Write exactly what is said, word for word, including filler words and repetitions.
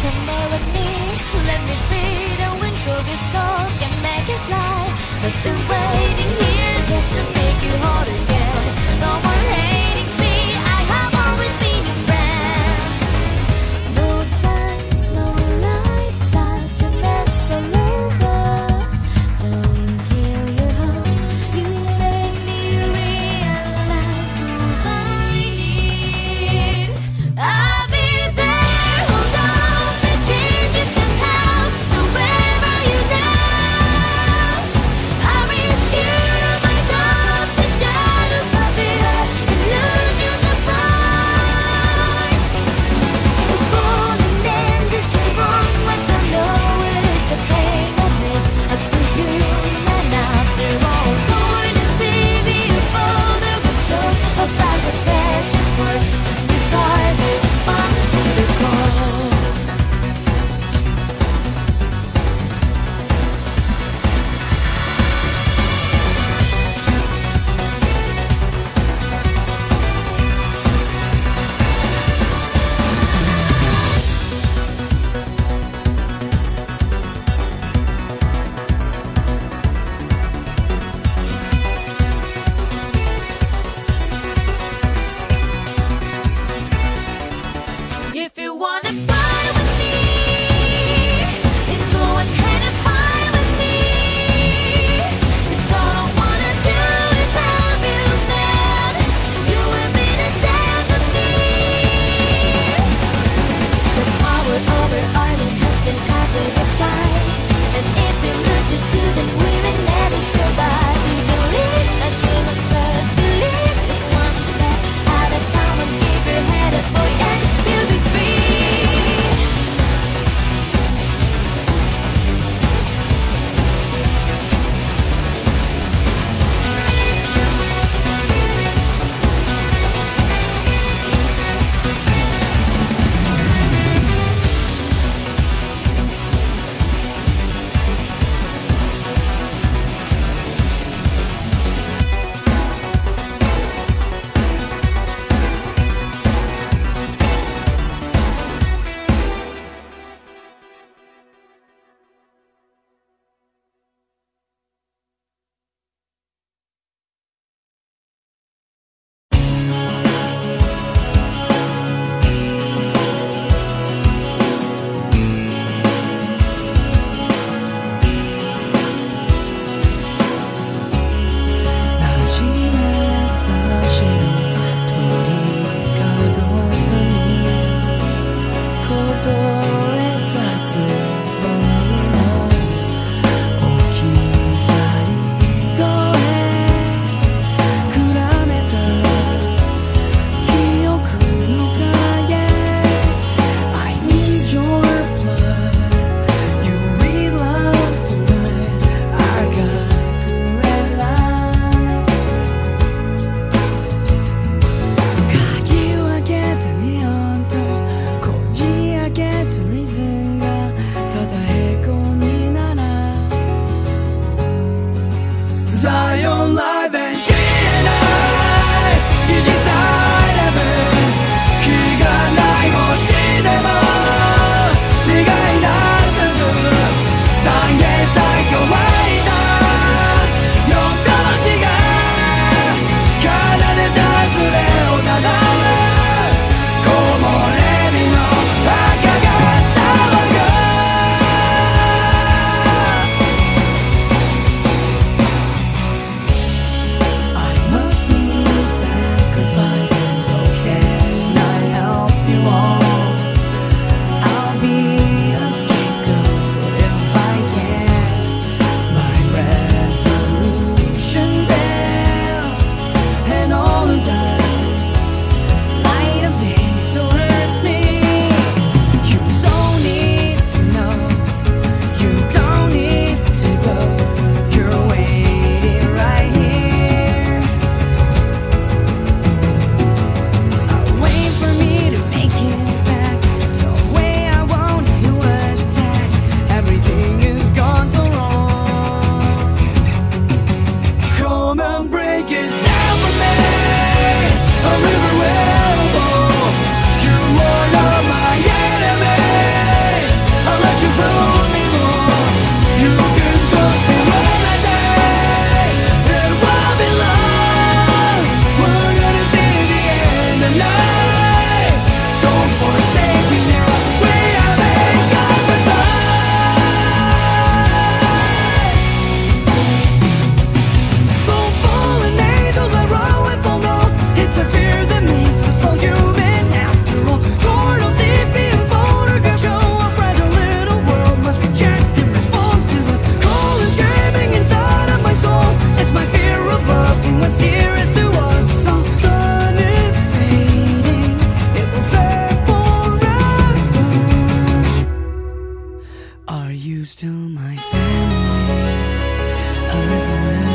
come out with me. Let me free the wings of your soul and make it fly. I've been waiting here just to make you whole again. No more hating, see, I have always been your friend. No signs, no lights, such a mess all over. Don't kill your hopes, you make me realize what I need. I I'll be there, hold on, the changes somehow. still my family. A river will